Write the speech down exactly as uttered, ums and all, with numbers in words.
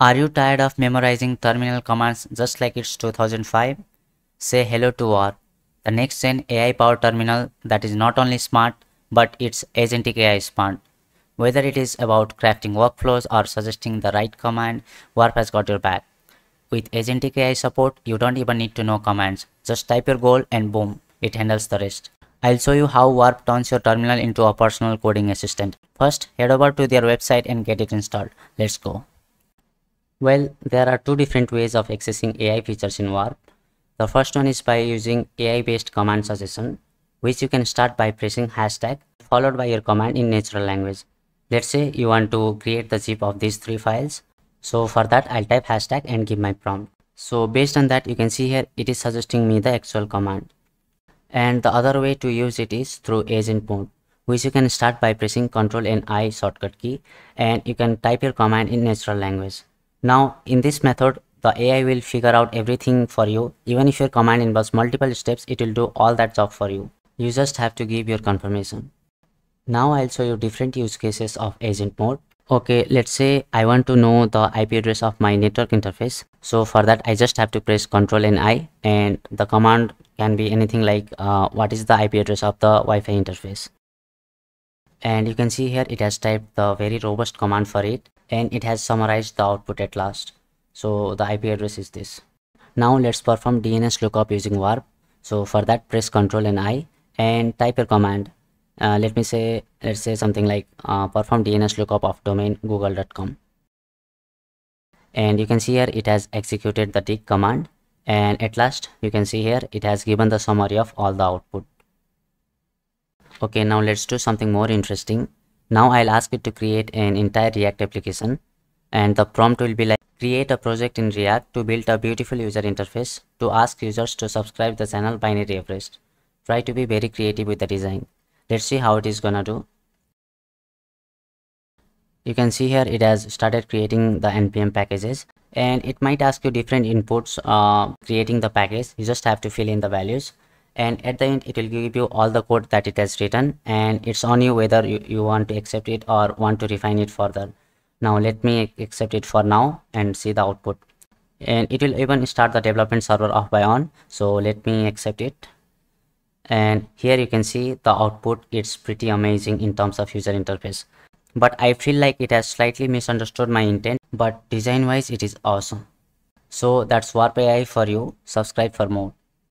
Are you tired of memorizing terminal commands just like it's two thousand five? Say hello to Warp, the next-gen A I-powered terminal that is not only smart, but it's agentic A I smart. Whether it is about crafting workflows or suggesting the right command, Warp has got your back. With agentic A I support, you don't even need to know commands. Just type your goal and boom, it handles the rest. I'll show you how Warp turns your terminal into a personal coding assistant. First, head over to their website and get it installed. Let's go. Well, there are two different ways of accessing A I features in Warp. The first one is by using A I-based command suggestion, which you can start by pressing hashtag followed by your command in natural language. Let's say you want to create the zip of these three files. So for that, I'll type hashtag and give my prompt. So based on that, you can see here, it is suggesting me the actual command. And the other way to use it is through Agent Mode, which you can start by pressing control and I shortcut key, and you can type your command in natural language. Now, in this method, the A I will figure out everything for you. Even if your command involves multiple steps, it will do all that job for you. You just have to give your confirmation. Now, I'll show you different use cases of Agent Mode. Okay, let's say I want to know the I P address of my network interface. So for that, I just have to press control and I, and the command can be anything like uh, what is the I P address of the Wi-Fi interface. And you can see here, it has typed the very robust command for it, and it has summarized the output at last. So the I P address is this. Now let's perform D N S lookup using Warp. So for that, press control and I and type your command. Uh, let me say, let's say something like uh, perform D N S lookup of domain google dot com. And you can see here, it has executed the dig command. And at last, you can see here, it has given the summary of all the output. Okay, now let's do something more interesting. Now I'll ask it to create an entire React application, and the prompt will be like, create a project in React to build a beautiful user interface to ask users to subscribe the channel Binary Everest. Try to be very creative with the design. Let's see how it is gonna do. You can see here, it has started creating the N P M packages, and it might ask you different inputs uh, creating the package. You just have to fill in the values. And at the end, it will give you all the code that it has written, and it's on you whether you, you want to accept it or want to refine it further. Now let me accept it for now and see the output. And it will even start the development server off by on. So let me accept it. And here you can see the output. It's pretty amazing in terms of user interface. But I feel like it has slightly misunderstood my intent, but design wise, it is awesome. So that's Warp A I for you. Subscribe for more.